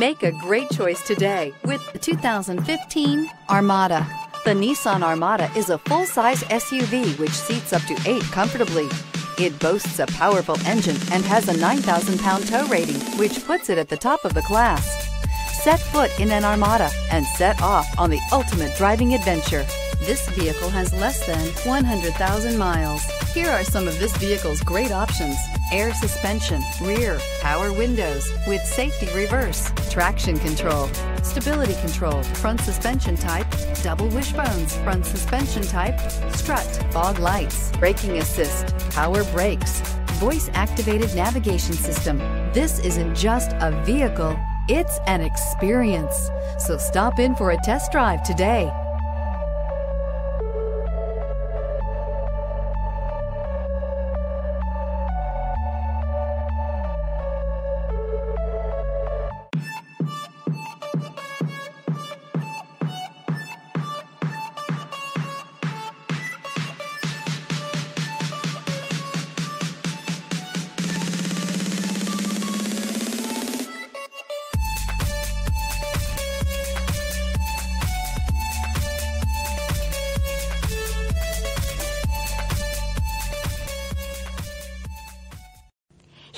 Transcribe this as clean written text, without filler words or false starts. Make a great choice today with the 2015 Armada. The Nissan Armada is a full-size SUV which seats up to 8 comfortably. It boasts a powerful engine and has a 9,000-pound tow rating, which puts it at the top of the class. Set foot in an Armada and set off on the ultimate driving adventure. This vehicle has less than 100,000 miles. Here are some of this vehicle's great options: air suspension, rear, power windows with safety reverse, traction control, stability control, front suspension type, double wishbones, front suspension type, strut, fog lights, braking assist, power brakes, voice-activated navigation system. This isn't just a vehicle, it's an experience. So stop in for a test drive today.